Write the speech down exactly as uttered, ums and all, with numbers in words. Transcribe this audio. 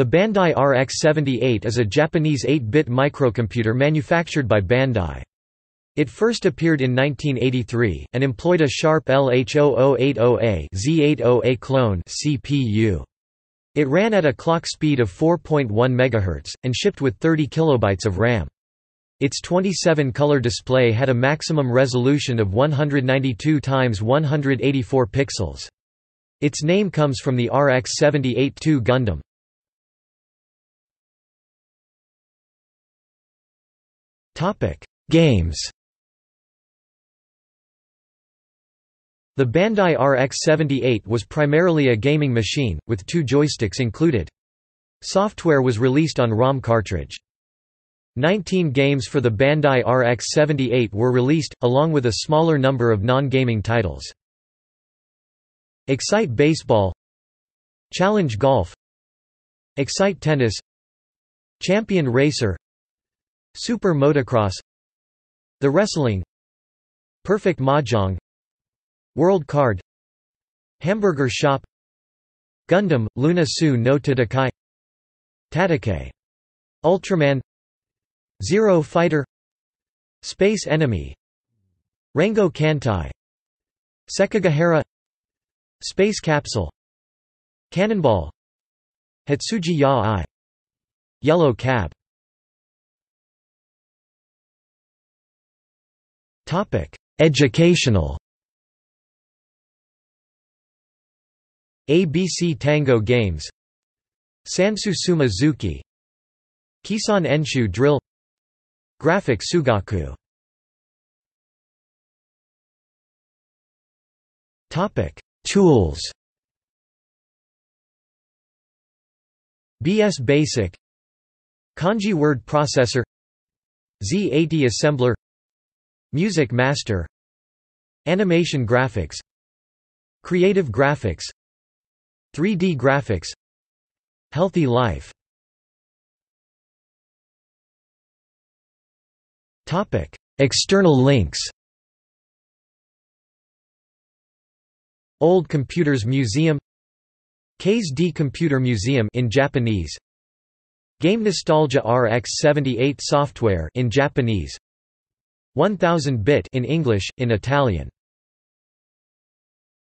The Bandai R X seventy-eight is a Japanese eight bit microcomputer manufactured by Bandai. It first appeared in nineteen eighty-three, and employed a Sharp L H zero zero eight zero A Z eighty A clone C P U. It ran at a clock speed of four point one megahertz, and shipped with thirty kilobytes of RAM. Its twenty-seven color display had a maximum resolution of one hundred ninety-two by one hundred eighty-four pixels. Its name comes from the R X seventy-eight two Gundam. Games. The Bandai R X seventy-eight was primarily a gaming machine, with two joysticks included. Software was released on ROM cartridge. nineteen games for the Bandai R X seventy-eight were released, along with a smaller number of non-gaming titles. Excite Baseball, Challenge Golf, Excite Tennis, Champion Racer, Super Motocross, The Wrestling, Perfect Mahjong, World Card, Hamburger Shop, Gundam, Luna Su no Tadakai, Tatake, Ultraman Zero Fighter, Space Enemy, Rengō Kantai, Sekigahara, Space Capsule, Cannonball, Hatsuji Ya-I, Yellow Cab. Educational. A B C Tango Games, Sansu Sumazuki, Kisan Enshu Drill Graphic Sugaku. Tools. B S Basic, Kanji Word Processor, Z eighty Assembler, Music Master, Animation Graphics, Creative Graphics, three D Graphics, Healthy Life. Topic: External links. Old Computers Museum, K S D Computer Museum in Japanese, Game Nostalgia R X seventy-eight software in Japanese, one thousand bit in English, in Italian.